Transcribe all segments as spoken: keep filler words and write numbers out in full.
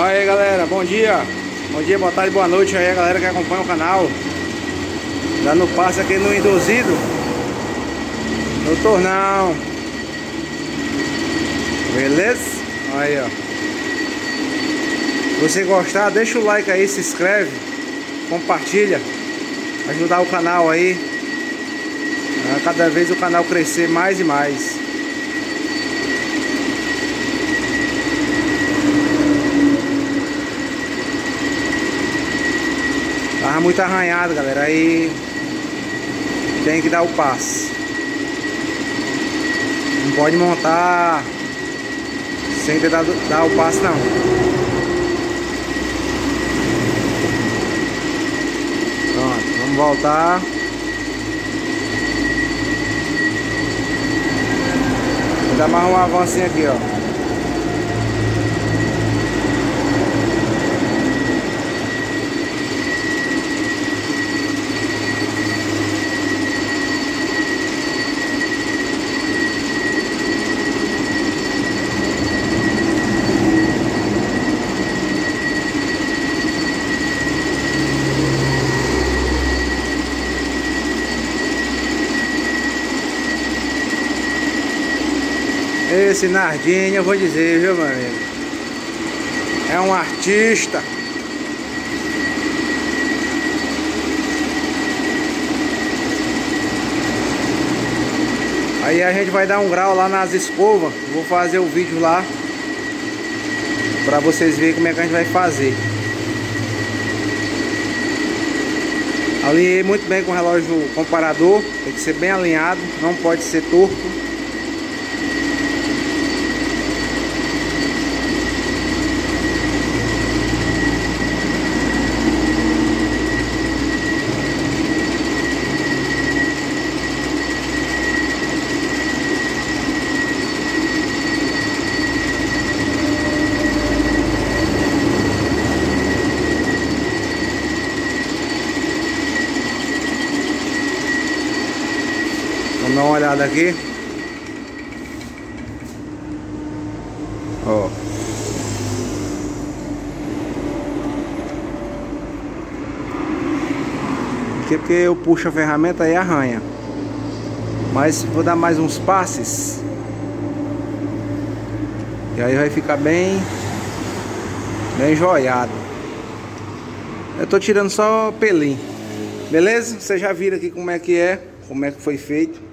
Aí galera, bom dia, bom dia, boa tarde, boa noite aí a galera que acompanha o canal. Dando passo aqui no induzido, no tornão, beleza? Aí ó, se você gostar, deixa o like aí, se inscreve, compartilha, ajudar o canal aí, a cada vez o canal crescer mais e mais. Tava muito arranhado, galera, aí tem que dar o passo. Não pode montar sem tentar dar o passo, não. Pronto, vamos voltar. Vou dar mais um avancinho aqui, ó. Esse Nardinho, eu vou dizer, viu, meu amigo? É um artista. Aí a gente vai dar um grau lá nas escovas. Vou fazer o vídeo lá pra vocês verem como é que a gente vai fazer. Alinhei muito bem com o relógio comparador. Tem que ser bem alinhado, não pode ser torto. Dá uma olhada aqui, ó. Aqui é porque eu puxo a ferramenta e arranha, mas vou dar mais uns passes e aí vai ficar bem bem joiado. Eu tô tirando só pelinho, beleza? Vocês já viram aqui como é que é, como é que foi feito.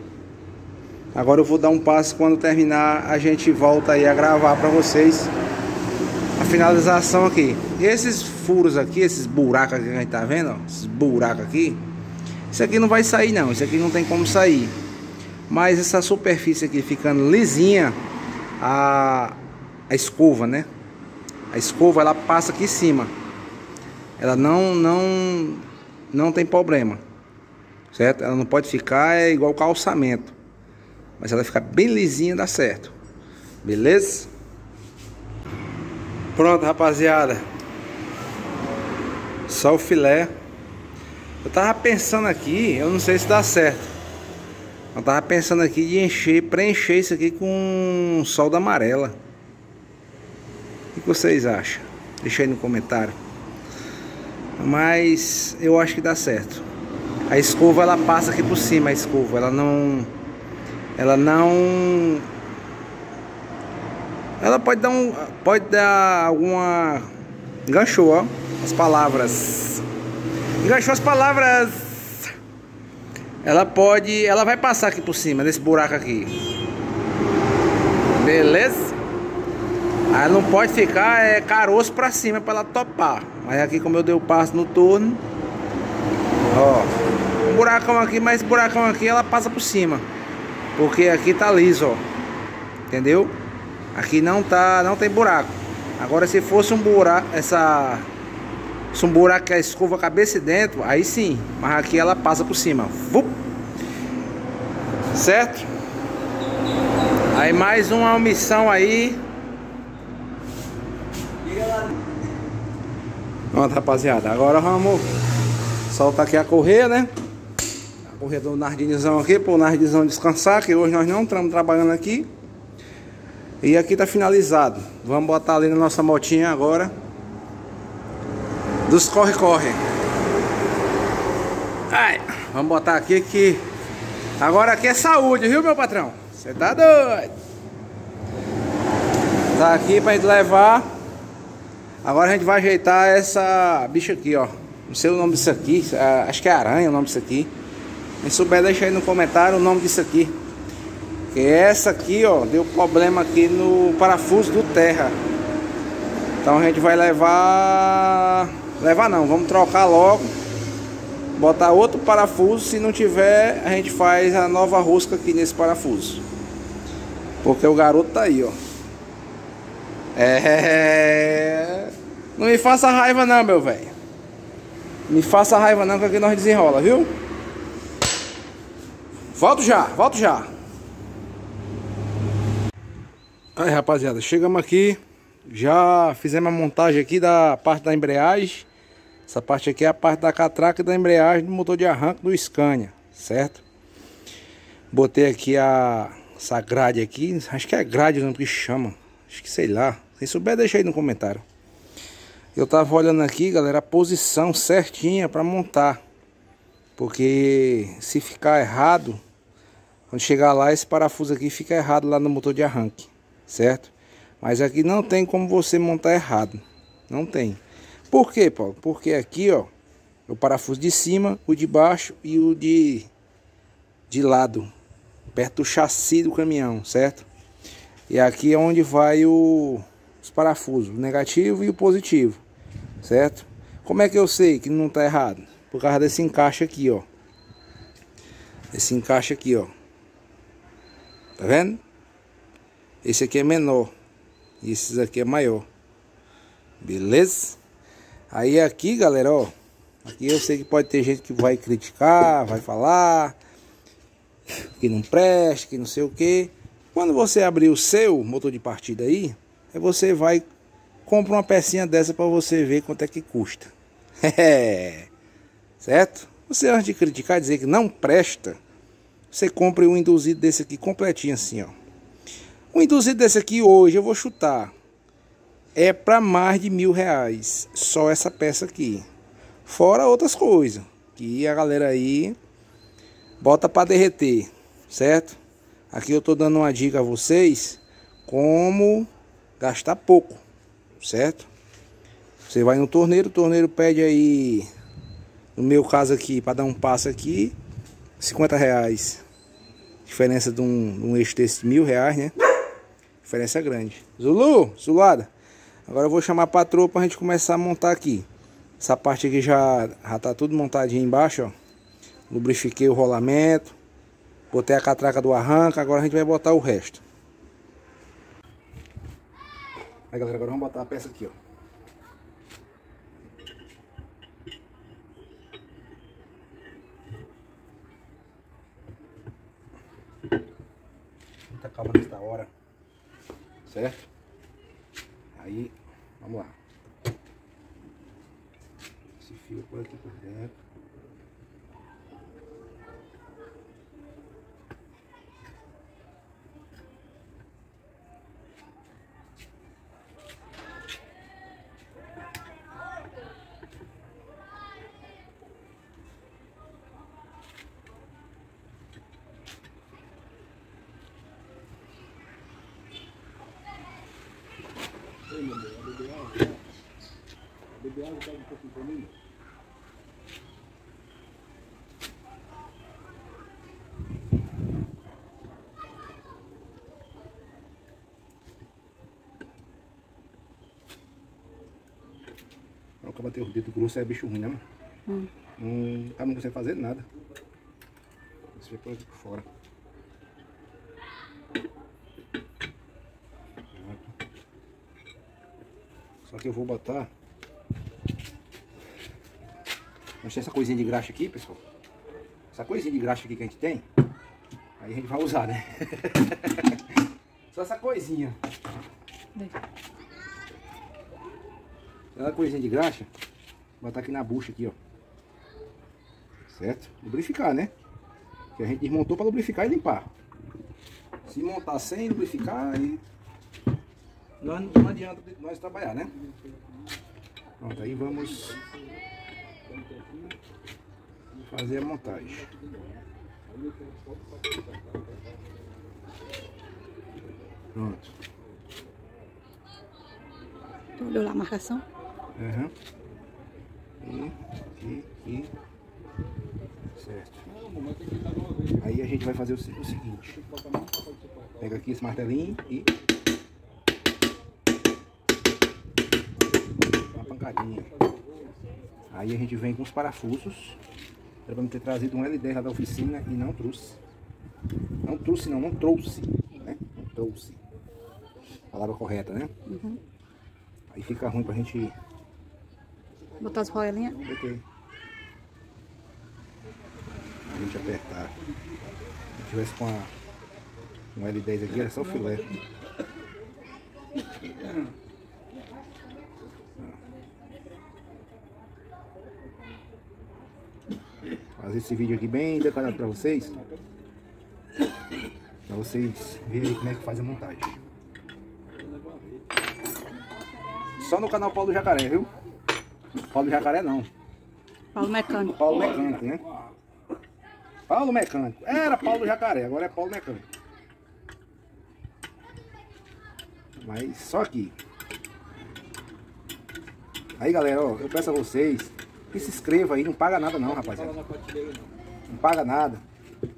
Agora eu vou dar um passo, quando terminar a gente volta aí a gravar para vocês a finalização aqui. E esses furos aqui, esses buracos aqui que a gente tá vendo, ó, esses buracos aqui, isso aqui não vai sair não, isso aqui não tem como sair. Mas essa superfície aqui ficando lisinha, a, a escova, né? A escova ela passa aqui em cima. Ela não, não, não tem problema, certo? Ela não pode ficar é igual calçamento. Mas ela fica bem lisinha, dá certo. Beleza? Pronto, rapaziada. Só o filé. Eu tava pensando aqui, eu não sei se dá certo. Eu tava pensando aqui de encher, preencher isso aqui com solda amarela. O que vocês acham? Deixa aí no comentário. Mas eu acho que dá certo. A escova ela passa aqui por cima, a escova, ela não... Ela não... Ela pode dar um... Pode dar alguma... Enganchou, ó. As palavras. Enganchou as palavras. Ela pode... Ela vai passar aqui por cima, nesse buraco aqui. Beleza? Aí não pode ficar é, caroço pra cima pra ela topar. Mas aqui como eu dei o passo no torno... Ó. Um buracão aqui, mas esse buracão aqui ela passa por cima. Porque aqui tá liso, ó. Entendeu? Aqui não tá, não tem buraco. Agora se fosse um buraco, essa se um buraco que a escova cabeça dentro, aí sim, mas aqui ela passa por cima. Vup. Certo? Aí mais uma omissão aí. Pronto, rapaziada, agora vamos soltar aqui a correia, né? Corredor do Nardinizão aqui, para o Nardinizão descansar, que hoje nós não estamos trabalhando aqui. E aqui tá finalizado. Vamos botar ali na nossa motinha agora dos corre-corre. Vamos botar aqui que agora aqui é saúde, viu, meu patrão? Você tá doido? Tá aqui pra gente levar. Agora a gente vai ajeitar essa bicha aqui, ó. Não sei o nome disso aqui, acho que é aranha o nome disso aqui. Quem souber, deixa aí no comentário o nome disso aqui. Que essa aqui, ó, deu problema aqui no parafuso do terra. Então a gente vai levar... Levar não, vamos trocar logo. Botar outro parafuso. Se não tiver, a gente faz a nova rosca aqui nesse parafuso. Porque o garoto tá aí, ó. É... Não me faça raiva não, meu velho. Me faça raiva não, que aqui nós desenrola, viu? Volto já, volto já. Aí, rapaziada, chegamos aqui. Já fizemos a montagem aqui da parte da embreagem. Essa parte aqui é a parte da catraca e da embreagem do motor de arranque do Scania, certo? Botei aqui a... essa grade aqui. Acho que é grade não que chama. Acho que sei lá. Se souber, deixa aí no comentário. Eu tava olhando aqui, galera, a posição certinha para montar. Porque se ficar errado, quando chegar lá, esse parafuso aqui fica errado lá no motor de arranque, certo? Mas aqui não tem como você montar errado. Não tem. Por quê, Paulo? Porque aqui, ó, o parafuso de cima, o de baixo e o de, de lado, perto do chassi do caminhão, certo? E aqui é onde vai o, os parafusos, o negativo e o positivo, certo? Como é que eu sei que não tá errado? Por causa desse encaixe aqui, ó. Esse encaixe aqui, ó. Tá vendo? Esse aqui é menor. E esse aqui é maior. Beleza? Aí aqui, galera, ó. Aqui eu sei que pode ter gente que vai criticar, vai falar que não presta, que não sei o que. Quando você abrir o seu motor de partida aí, aí você vai compra uma pecinha dessa pra você ver quanto é que custa. Certo? Você, antes de criticar, dizer que não presta, você compra um induzido desse aqui completinho assim, ó. Um induzido desse aqui hoje, eu vou chutar, é pra mais de mil reais. Só essa peça aqui. Fora outras coisas que a galera aí bota pra derreter, certo? Aqui eu tô dando uma dica a vocês como gastar pouco, certo? Você vai no torneiro, o torneiro pede aí, no meu caso aqui, para dar um passo aqui, cinquenta reais. Diferença de um, de um eixo desse, mil reais, né? Diferença grande. Zulu, Zulada, agora eu vou chamar a patroa pra gente começar a montar aqui. Essa parte aqui já, já tá tudo montadinho embaixo, ó. Lubrifiquei o rolamento, botei a catraca do arranca, agora a gente vai botar o resto. Aí, galera, agora vamos botar a peça aqui, ó. Muita calma nesta hora, certo? Aí, vamos lá. Esse fio por aqui por dentro. Pra bater o dedo grosso é bicho ruim, né, mano? Hum. Hum, tá, não consegue fazer nada. Você vê por aqui por fora. Só que eu vou botar... Nós temos essa coisinha de graxa aqui, pessoal. Essa coisinha de graxa aqui que a gente tem, aí a gente vai usar, né? Só essa coisinha. Deixa. Ela coisinha de graxa, botar aqui na bucha aqui, ó. Certo? Lubrificar, né? Que a gente desmontou para lubrificar e limpar. Se montar sem lubrificar, aí nós não adianta nós trabalhar, né? Pronto, aí vamos fazer a montagem. Pronto. Tu olhou lá a marcação? Aham. Uhum. E, e, e. Certo. Aí a gente vai fazer o seguinte. Pega aqui esse martelinho e... uma pancadinha. Aí a gente vem com os parafusos. Era pra me ter trazido um L dez lá da oficina e não trouxe. Não trouxe não, não trouxe. Né? Não trouxe. Palavra correta, né? Uhum. Aí fica ruim pra gente... botar as roelinhas? Botei. A gente apertar. Se tivesse com a, um L dez aqui, era só o filé. Fazer esse vídeo aqui bem detalhado pra vocês. Pra vocês verem como é que faz a montagem. Só no canal Paulo Jacaré, viu? Paulo Jacaré não. Paulo Mecânico. Paulo Mecânico, né? Paulo Mecânico. Era Paulo Jacaré, agora é Paulo Mecânico. Mas só aqui. Aí galera, ó, eu peço a vocês que se inscrevam aí, não paga nada não, rapaziada. Não paga nada.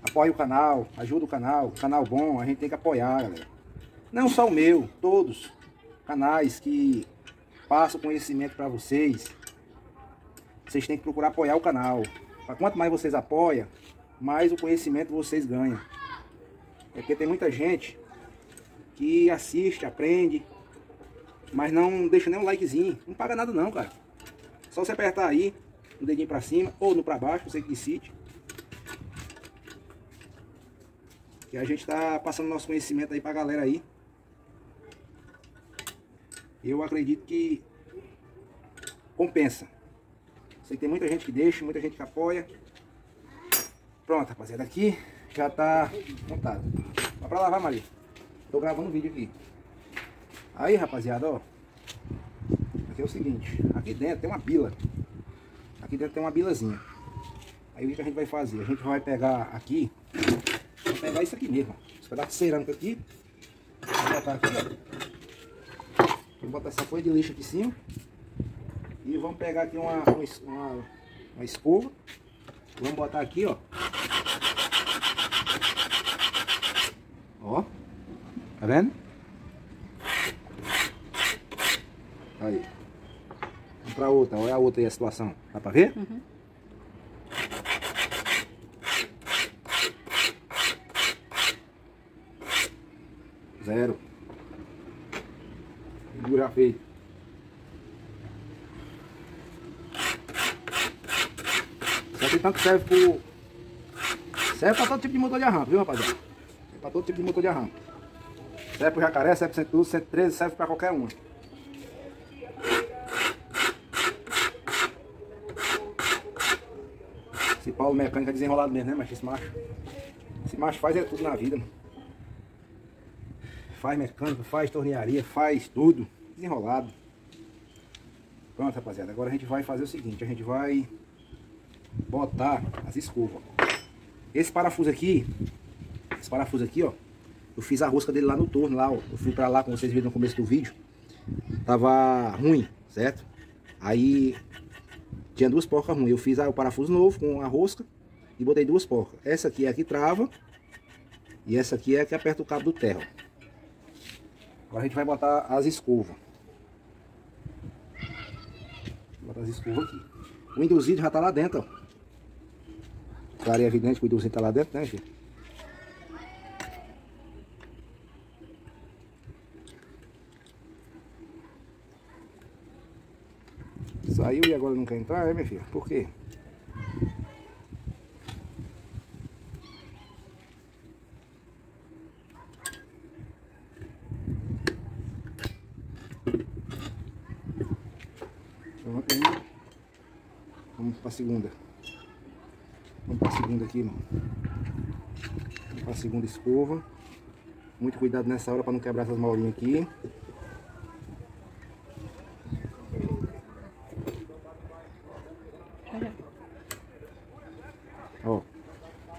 Apoia o canal, ajuda o canal. Canal bom, a gente tem que apoiar, galera. Não só o meu, todos. Canais que passam conhecimento pra vocês. Vocês têm que procurar apoiar o canal. Quanto mais vocês apoiam, mais o conhecimento vocês ganham. É porque tem muita gente que assiste, aprende, mas não deixa nem um likezinho. Não paga nada não, cara. Só você apertar aí, no dedinho pra cima ou no pra baixo, você que decide. Que a gente tá passando nosso conhecimento aí pra galera aí. Eu acredito que compensa. Sei que tem muita gente que deixa, muita gente que apoia. Pronto, rapaziada, aqui já tá montado. Vai pra lá, vai, Maria. Tô gravando um vídeo aqui. Aí, rapaziada, ó. Aqui é o seguinte. Aqui dentro tem uma pila. Aqui dentro tem uma bilazinha. Aí o que a gente vai fazer? A gente vai pegar aqui. Vou pegar isso aqui mesmo. Esse pedaço de cerâmica aqui. Vou botar aqui, ó. Vou botar essa folha de lixo aqui em cima. E vamos pegar aqui uma, uma, uma escova. Vamos botar aqui, ó. Ó. Tá vendo? Aí. Vamos pra outra. Olha a outra aí a situação. Dá pra ver? Uhum. Zero. Figura feita. Esse tanque serve pro... serve pra todo tipo de motor de arranque, viu, rapaziada? Serve pra todo tipo de motor de arranque. Serve pro jacaré, serve pro cento e doze, cento e treze, serve pra qualquer um. Esse Paulo Mecânico é desenrolado mesmo, né, mas esse macho. Esse macho faz é tudo na vida, mano. Faz mecânico, faz tornearia, faz tudo. Desenrolado. Pronto, rapaziada. Agora a gente vai fazer o seguinte, a gente vai... botar as escovas. Esse parafuso aqui, esse parafuso aqui, ó, eu fiz a rosca dele lá no torno, lá, ó. Eu fui pra lá, como vocês viram no começo do vídeo, tava ruim, certo? Aí tinha duas porcas ruins. Eu fiz ah, o parafuso novo com a rosca e botei duas porcas. Essa aqui é a que trava e essa aqui é a que aperta o cabo do terra. Agora a gente vai botar as escovas. Vou botar as escovas aqui. O induzido já tá lá dentro, ó. Claro, é evidente que o induzido tá lá dentro, né, filho? Saiu e agora não quer entrar, é, minha filha? Por quê? Pronto, vamos pra segunda. Vamos pra segunda aqui, mano. Vamos pra segunda escova. Muito cuidado nessa hora pra não quebrar essas maulinhas aqui.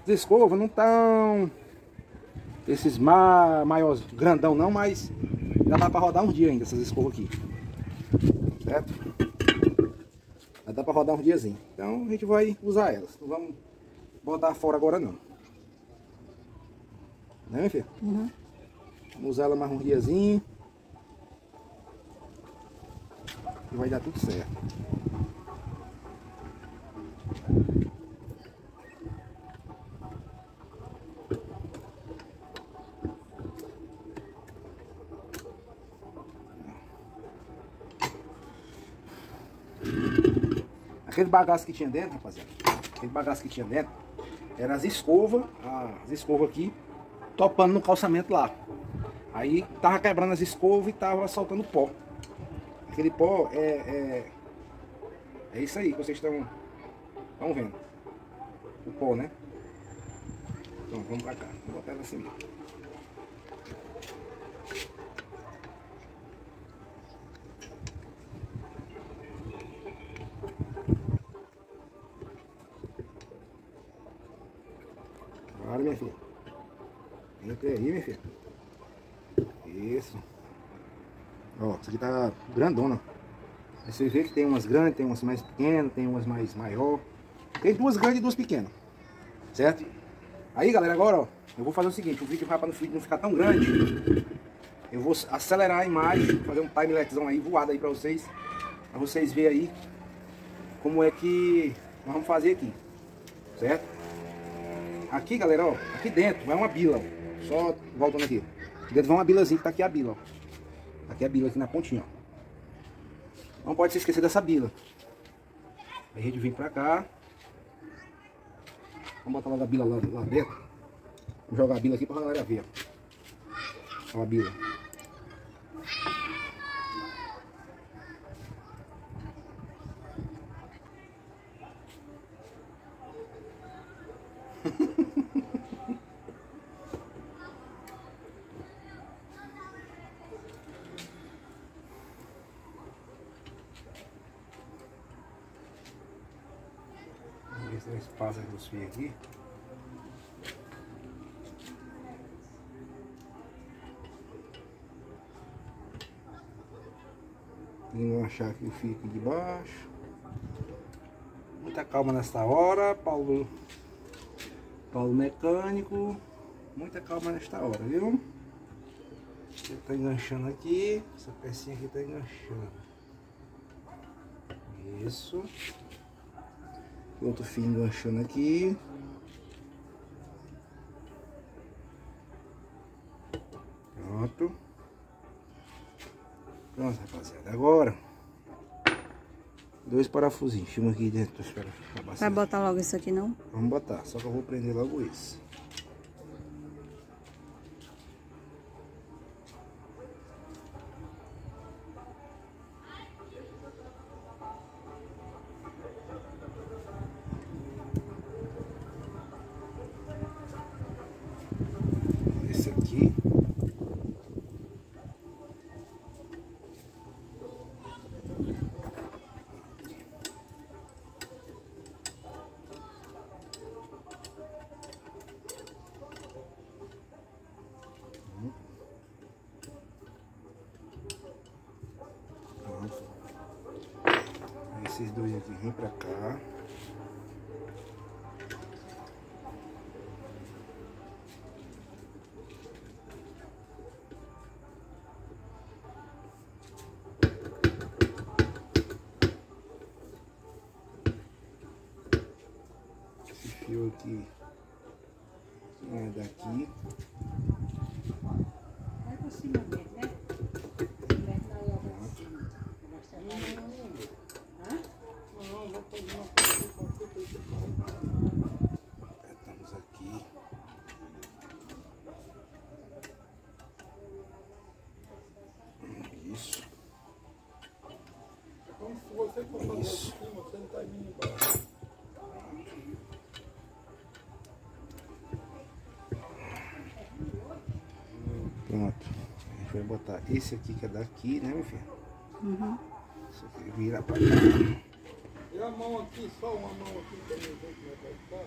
de escova não estão esses ma... maiores, grandão não, mas já dá para rodar um dia ainda essas escovas aqui, certo? Já dá para rodar um diazinho, então a gente vai usar elas, não vamos botar fora agora não, né minha filha? Uhum. Vamos usar ela mais um diazinho e vai dar tudo certo. Aquele bagaço que tinha dentro, rapaziada, aquele bagaço que tinha dentro, era as escovas, as escovas aqui, topando no calçamento lá. Aí tava quebrando as escovas e tava soltando pó. Aquele pó é, é, é isso aí que vocês estão vendo, o pó, né? Então vamos pra cá, vou botar ela assim. Para, minha filha. Entra aí, minha filha. Isso. Ó, isso aqui tá grandona. Aí vocês veem que tem umas grandes, tem umas mais pequenas, tem umas mais maior. Tem duas grandes e duas pequenas, certo? Aí, galera, agora, ó, eu vou fazer o seguinte. O vídeo vai para não ficar tão grande. Eu vou acelerar a imagem, fazer um time-lapsezão aí, voado aí para vocês. Para vocês verem aí como é que nós vamos fazer aqui, certo? Aqui, galera, ó, aqui dentro vai uma bila, ó. Só voltando aqui. Aqui dentro vai uma bilazinha, que tá aqui a bila, ó. Aqui a bila, aqui na pontinha, ó. Não pode se esquecer dessa bila. Aí a gente vem pra cá. Vamos botar logo a bila lá, lá dentro. Vou jogar a bila aqui pra galera ver, ó. Olha a bila. Passa os fios aqui. E não achar que o fio aqui de baixo. Muita calma nesta hora, Paulo. Paulo Mecânico. Muita calma nesta hora, viu? Você tá enganchando aqui. Essa pecinha aqui tá enganchando. Isso. Outro fio enganchando aqui. Pronto. Pronto, rapaziada. Agora, dois parafusinhos. Filma aqui dentro. Vai botar logo isso aqui, não? Vamos botar. Só que eu vou prender logo isso. Esses dois aqui vem pra cá. Esse fio aqui é daqui. Vai pra cima mesmo, né? Estamos aqui. Isso. Então, se você for fazer isso em cima, você não está indo embaixo. Pronto. A gente vai botar esse aqui que é daqui, né, meu filho? Uhum. Isso aqui vira para cá. E a mão aqui, só uma mão aqui também, tem que vai ficar.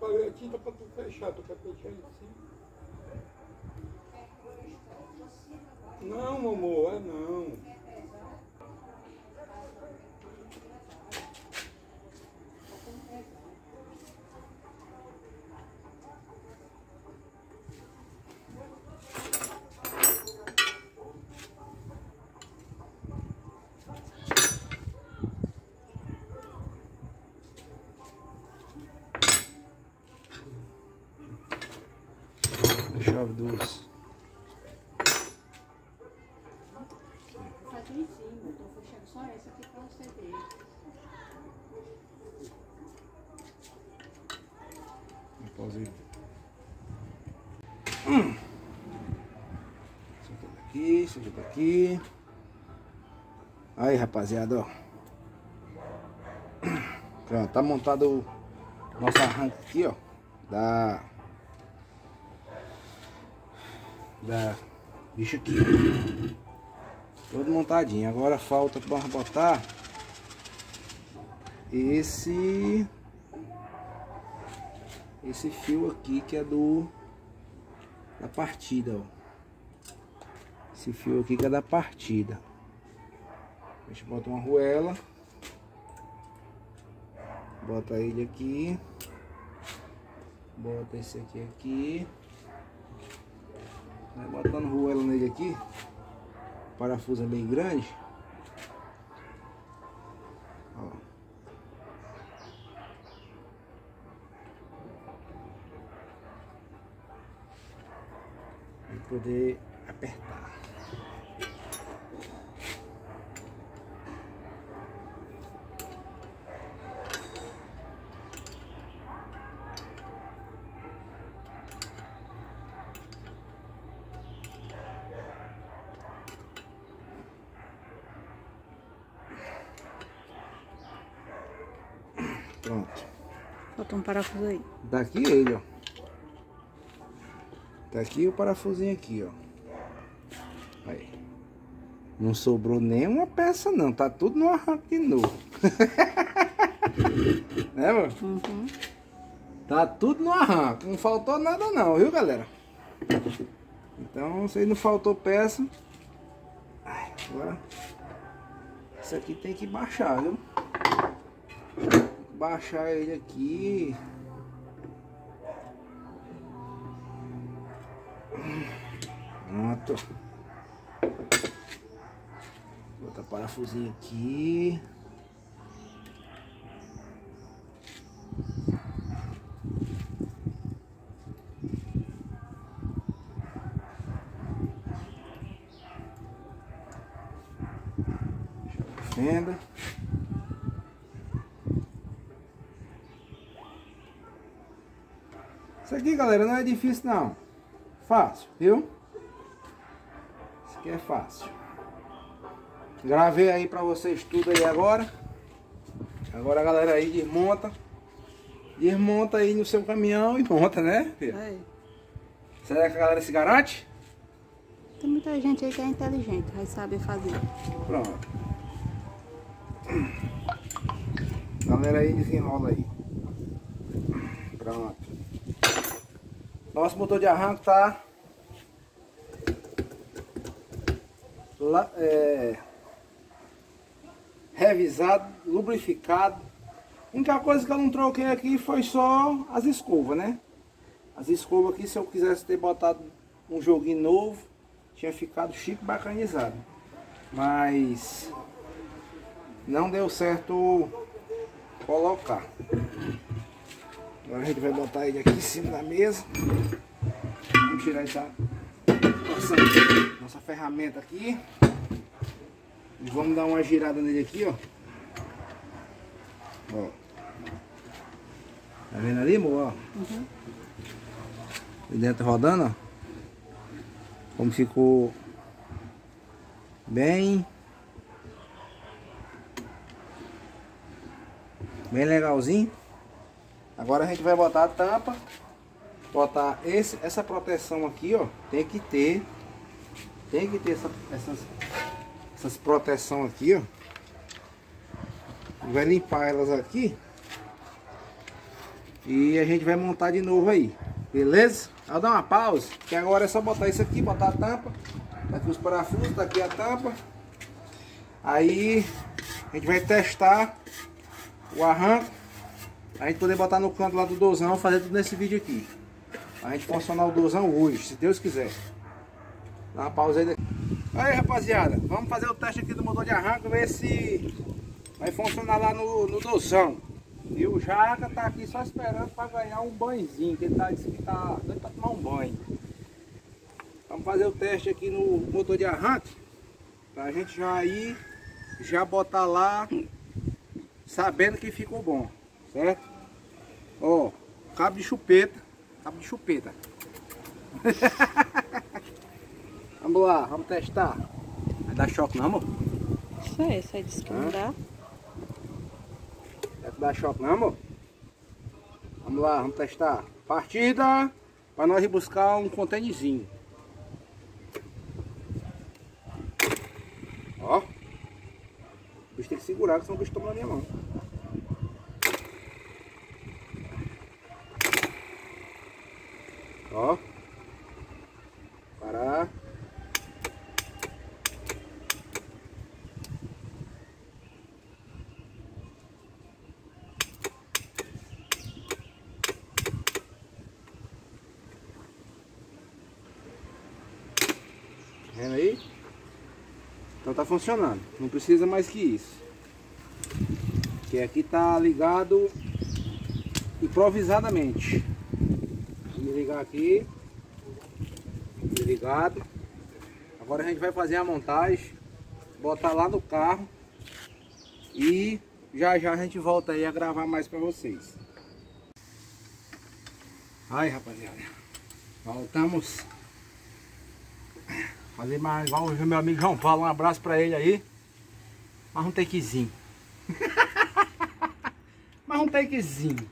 falei a tinta para tu fechar, tu quer fechar em cima? Não, amor, é não. Chave doce. Aqui em cima, eu estou fechando só essa aqui para você ver. Vou fazer. Hum. Isso daqui, isso daqui. Aí, rapaziada, ó. Pronto, tá montado o nosso arranque aqui, ó. Da. Da bicho aqui, todo montadinho. Agora falta para botar esse esse fio aqui, que é do da partida, ó. Esse fio aqui que é da partida. A gente bota uma arruela, bota ele aqui, bota esse aqui aqui. Botando roela nele aqui, parafuso é bem grande, ó. E poder apertar. Pronto. Falta um parafuso aí. Daqui ele, ó. Daqui o parafusinho aqui, ó. Aí. Não sobrou nenhuma peça não. Tá tudo no arranque de novo. Né, mano? Uhum. Tá tudo no arranque. Não faltou nada não, viu, galera? Então, se não faltou peça... Ai, agora... Isso aqui tem que baixar, viu? Baixar ele aqui. Pronto. Botar parafusinho aqui. Deixa eu ver a fenda. Isso aqui, galera, não é difícil não. Fácil, viu? Isso aqui é fácil. Gravei aí pra vocês tudo aí agora. Agora a galera aí desmonta. Desmonta aí no seu caminhão e monta, né, filho? É. Será que a galera se garante? Tem muita gente aí que é inteligente, vai saber fazer. Pronto. Galera aí desenrola aí. Pronto. Nosso motor de arranque tá lá, é, revisado, lubrificado. A única coisa que eu não troquei aqui foi só as escovas, né? As escovas aqui, se eu quisesse ter botado um joguinho novo, tinha ficado chique, bacanizado. Mas não deu certo colocar. Agora a gente vai botar ele aqui em cima da mesa. Vamos tirar essa nossa, nossa ferramenta aqui. E vamos dar uma girada nele aqui, ó. Ó. Tá vendo ali, amor? Uhum. E dentro rodando, ó. Como ficou bem... Bem legalzinho. Agora a gente vai botar a tampa, botar esse, essa proteção aqui, ó. Tem que ter, tem que ter essa, essas, essas proteção aqui, ó. Vai limpar elas aqui. E a gente vai montar de novo aí, beleza? Vou dar uma pausa, que agora é só botar isso aqui, botar a tampa. Tá aqui os parafusos, tá aqui a tampa. Aí a gente vai testar o arranco, a gente poder botar no canto lá do dozão, fazer tudo nesse vídeo aqui. A gente funcionar o dozão hoje, se Deus quiser. Dá uma pausa aí daqui. Aí, rapaziada, vamos fazer o teste aqui do motor de arranco, ver se vai funcionar lá no, no dozão. E o Jaca tá aqui só esperando para ganhar um banhozinho, que ele tá dizendo que tá doido para tomar um banho. Vamos fazer o teste aqui no motor de arranque, pra gente já ir, já botar lá, sabendo que ficou bom, certo? Ó, cabo de chupeta, cabo de chupeta. Vamos lá, vamos testar. Vai dar choque não, amor? Isso aí, isso aí disse que não dá. Vai dar choque não, amor? Vamos lá, vamos testar. Partida, para nós ir buscar um contêinerzinho. Ó, o bicho tem que segurar, senão o bicho toma na minha mão. Ó, parar. Tá vendo aí? Então tá funcionando, não precisa mais que isso. Que aqui tá ligado improvisadamente. Vamos ligar aqui. Ligado. Agora a gente vai fazer a montagem, botar lá no carro e já já a gente volta aí a gravar mais pra vocês. Aí, rapaziada, voltamos. Fazer mais, igual o meu amigo João Paulo, um abraço pra ele aí. Mais um takezinho. Mais um takezinho.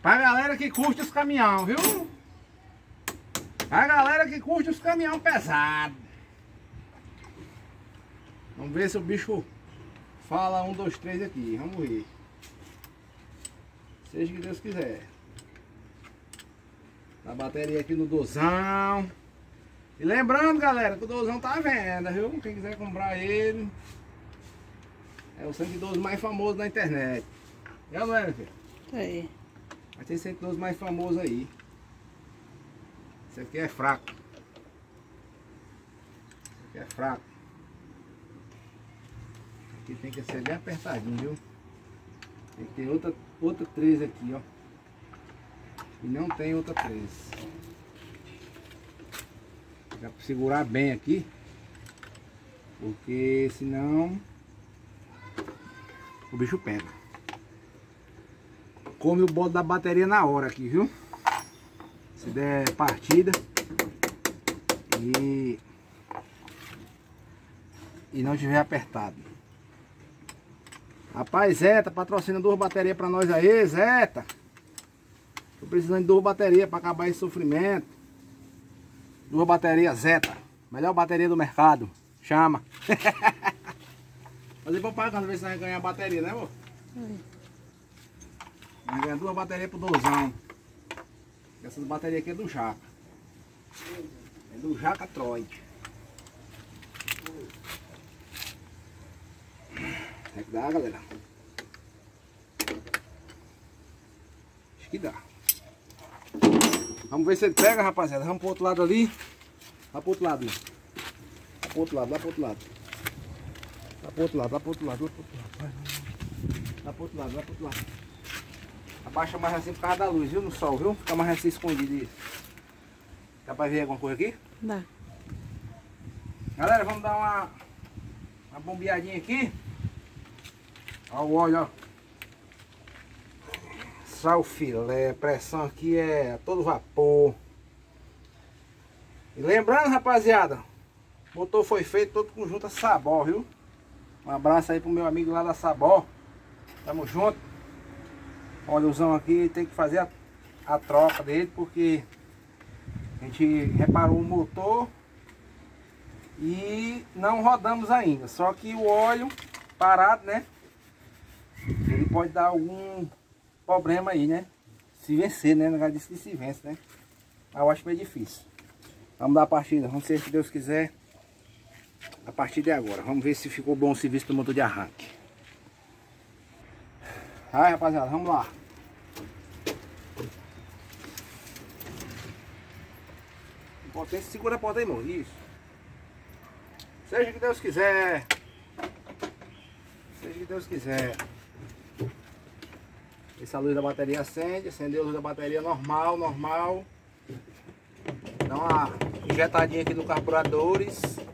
Pra galera que curte os caminhão, viu? Pra galera que curte os caminhão pesado. Vamos ver se o bicho fala um, dois, três aqui. Vamos ver. Seja que Deus quiser. A bateria aqui no dozão. E lembrando, galera, que o dozão tá à venda, viu? Quem quiser comprar ele, é o cento e doze mais famoso da internet. Já não era, filho? É. Mas tem cento e doze mais famoso aí. Esse aqui é fraco. Esse aqui é fraco. Aqui tem que ser bem apertadinho, viu? Tem que ter outra, outra treze aqui, ó. E não tem outra treze. Dá pra segurar bem aqui, porque senão o bicho pega. Come o bolo da bateria na hora aqui, viu? Se der partida e, e não tiver apertado. Rapaz, Zeta, patrocina duas baterias pra nós aí, Zeta. Tô precisando de duas baterias pra acabar esse sofrimento. Duas baterias Zeta, melhor bateria do mercado, chama. Fazer propaganda, ver se nós ganhar bateria, né, amor? Nós ganhamos duas baterias pro dozão. Essas baterias aqui é do Jaca. É do Jaca Troy. Tem que dar, galera. Acho que dá. Vamos ver se ele pega, rapaziada. Vamos pro outro lado ali. Lá pro outro lado. Lá pro outro lado, lá pro outro lado. Lá pro outro lado, lá pro outro lado, lá pro outro lado. Lá pro outro lado, lá pro outro lado. Abaixa mais assim por causa da luz, viu? No sol, viu? Fica mais assim escondido. Dá pra ver alguma coisa aqui? Dá. Galera, vamos dar uma, uma bombeadinha aqui. Olha o óleo, ó. Só o filé, a pressão aqui é todo vapor. E lembrando, rapaziada, o motor foi feito todo conjunto a Sabó, viu? Um abraço aí pro meu amigo lá da Sabó. Tamo junto. Óleozão aqui, tem que fazer a, a troca dele, porque a gente reparou o motor e não rodamos ainda. Só que o óleo parado, né? Ele pode dar algum problema aí, né? se vencer, né? No lugar disso que se vence, né? Mas eu acho meio difícil. Vamos dar a partida, vamos ver se Deus quiser. A partir de agora, vamos ver se ficou bom o serviço do motor de arranque. Aí, rapaziada, vamos lá. Potência, segura a porta aí, irmão. Isso. Seja o que Deus quiser. Seja o que Deus quiser. Essa luz da bateria acende. Acendeu a luz da bateria normal, normal. Dá uma injetadinha aqui no carburadores.